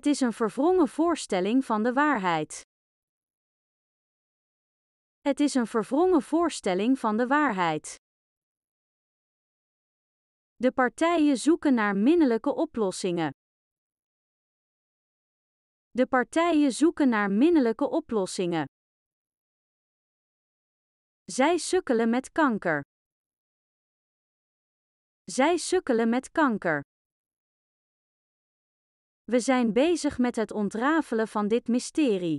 Het is een verwrongen voorstelling van de waarheid. Het is een verwrongen voorstelling van de waarheid. De partijen zoeken naar minnelijke oplossingen. De partijen zoeken naar minnelijke oplossingen. Zij sukkelen met kanker. Zij sukkelen met kanker. We zijn bezig met het ontrafelen van dit mysterie.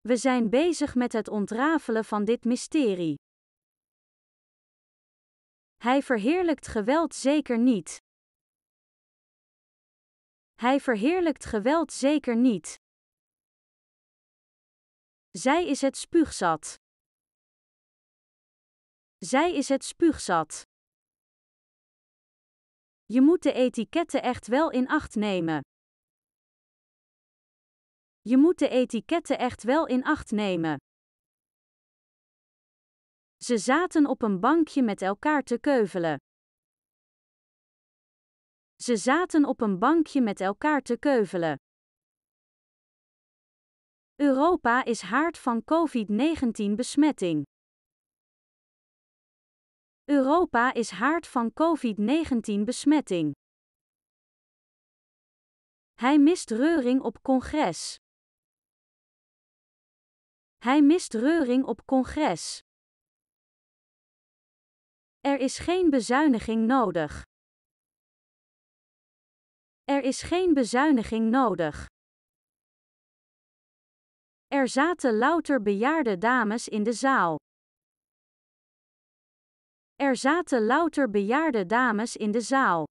We zijn bezig met het ontrafelen van dit mysterie. Hij verheerlijkt geweld zeker niet. Hij verheerlijkt geweld zeker niet. Zij is het spuugzat. Zij is het spuugzat. Je moet de etiketten echt wel in acht nemen. Je moet de etiketten echt wel in acht nemen. Ze zaten op een bankje met elkaar te keuvelen. Ze zaten op een bankje met elkaar te keuvelen. Europa is haard van COVID-19 besmetting. Europa is haard van COVID-19 besmetting. Hij mist reuring op congres. Hij mist reuring op congres. Er is geen bezuiniging nodig. Er is geen bezuiniging nodig. Er zaten louter bejaarde dames in de zaal. Er zaten louter bejaarde dames in de zaal.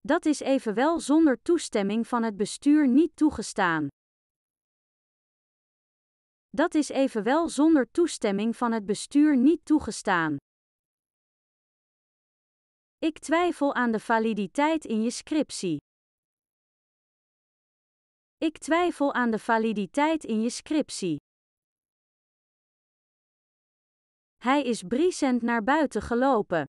Dat is evenwel zonder toestemming van het bestuur niet toegestaan. Dat is evenwel zonder toestemming van het bestuur niet toegestaan. Ik twijfel aan de validiteit in je scriptie. Ik twijfel aan de validiteit in je scriptie. Hij is briesend naar buiten gelopen.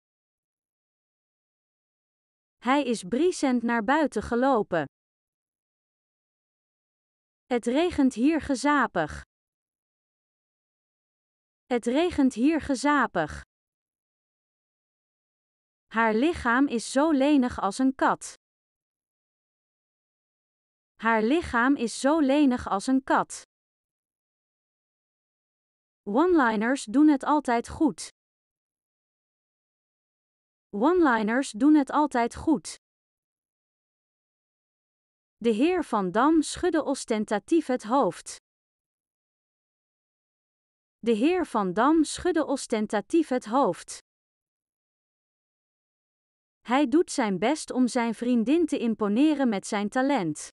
Hij is briesend naar buiten gelopen. Het regent hier gezapig. Het regent hier gezapig. Haar lichaam is zo lenig als een kat. Haar lichaam is zo lenig als een kat. One-liners doen het altijd goed. One-liners doen het altijd goed. De heer Van Dam schudde ostentatief het hoofd. De heer Van Dam schudde ostentatief het hoofd. Hij doet zijn best om zijn vriendin te imponeren met zijn talent.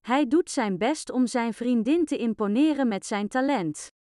Hij doet zijn best om zijn vriendin te imponeren met zijn talent.